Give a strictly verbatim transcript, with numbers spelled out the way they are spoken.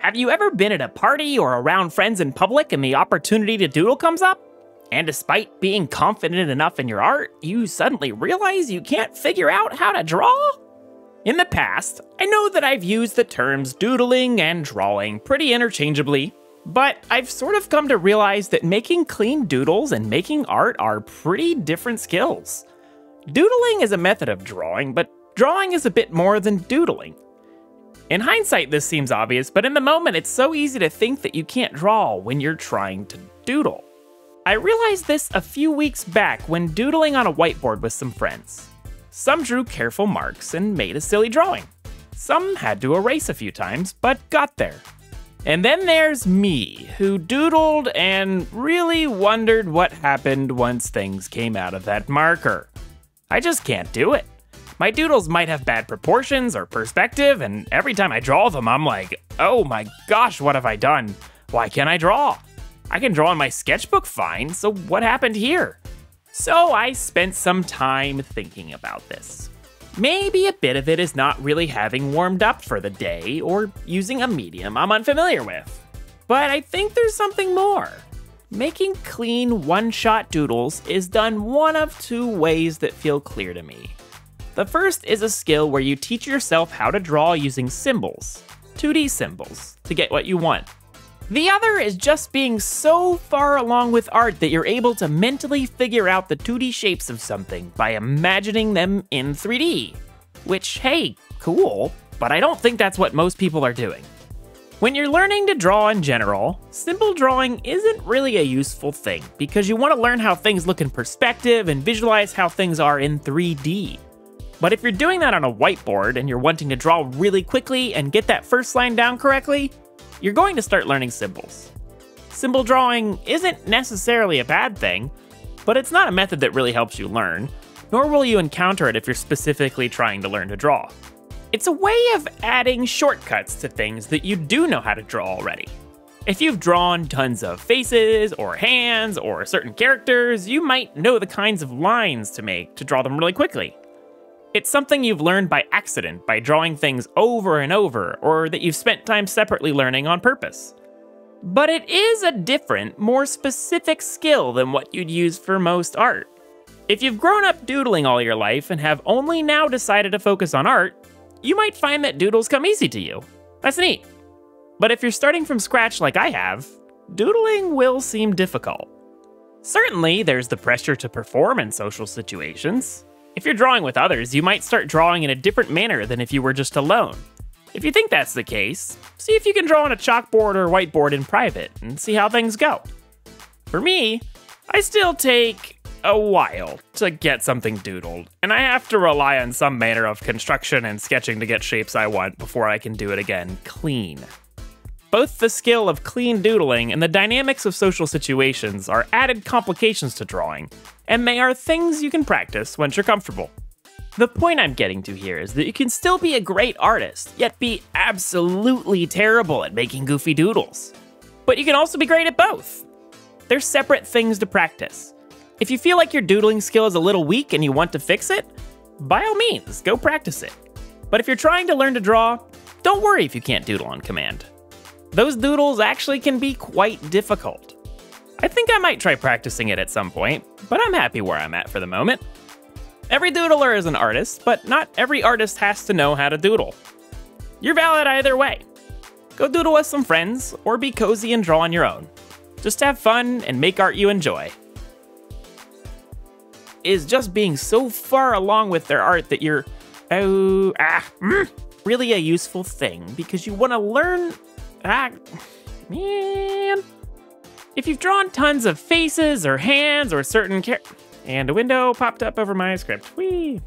Have you ever been at a party or around friends in public and the opportunity to doodle comes up? And despite being confident enough in your art, you suddenly realize you can't figure out how to draw? In the past, I know that I've used the terms doodling and drawing pretty interchangeably, but I've sort of come to realize that making clean doodles and making art are pretty different skills. Doodling is a method of drawing, but drawing is a bit more than doodling. In hindsight, this seems obvious, but in the moment, it's so easy to think that you can't draw when you're trying to doodle. I realized this a few weeks back when doodling on a whiteboard with some friends. Some drew careful marks and made a silly drawing. Some had to erase a few times, but got there. And then there's me, who doodled and really wondered what happened once things came out of that marker. I just can't do it. My doodles might have bad proportions or perspective, and every time I draw them, I'm like, oh my gosh, what have I done? Why can't I draw? I can draw in my sketchbook fine, so what happened here? So I spent some time thinking about this. Maybe a bit of it is not really having warmed up for the day or using a medium I'm unfamiliar with. But I think there's something more. Making clean one-shot doodles is done one of two ways that feel clear to me. The first is a skill where you teach yourself how to draw using symbols, two D symbols, to get what you want. The other is just being so far along with art that you're able to mentally figure out the two D shapes of something by imagining them in three D. Which, hey, cool, but I don't think that's what most people are doing. When you're learning to draw in general, simple drawing isn't really a useful thing because you want to learn how things look in perspective and visualize how things are in three D. But if you're doing that on a whiteboard and you're wanting to draw really quickly and get that first line down correctly, you're going to start learning symbols. Symbol drawing isn't necessarily a bad thing, but it's not a method that really helps you learn, nor will you encounter it if you're specifically trying to learn to draw. It's a way of adding shortcuts to things that you do know how to draw already. If you've drawn tons of faces or hands or certain characters, you might know the kinds of lines to make to draw them really quickly. It's something you've learned by accident by drawing things over and over, or that you've spent time separately learning on purpose. But it is a different, more specific skill than what you'd use for most art. If you've grown up doodling all your life and have only now decided to focus on art, you might find that doodles come easy to you. That's neat. But if you're starting from scratch like I have, doodling will seem difficult. Certainly, there's the pressure to perform in social situations. If you're drawing with others, you might start drawing in a different manner than if you were just alone. If you think that's the case, see if you can draw on a chalkboard or whiteboard in private and see how things go. For me, I still take a while to get something doodled, and I have to rely on some manner of construction and sketching to get shapes I want before I can do it again clean. Both the skill of clean doodling and the dynamics of social situations are added complications to drawing, and they are things you can practice once you're comfortable. The point I'm getting to here is that you can still be a great artist, yet be absolutely terrible at making goofy doodles. But you can also be great at both. They're separate things to practice. If you feel like your doodling skill is a little weak and you want to fix it, by all means, go practice it. But if you're trying to learn to draw, don't worry if you can't doodle on command. Those doodles actually can be quite difficult. I think I might try practicing it at some point, but I'm happy where I'm at for the moment. Every doodler is an artist, but not every artist has to know how to doodle. You're valid either way. Go doodle with some friends, or be cozy and draw on your own. Just have fun and make art you enjoy. Is just being so far along with their art that you're oh, ah, mm, really a useful thing because you want to learn, ah, man. If you've drawn tons of faces or hands or certain characters, and a window popped up over my script, whee.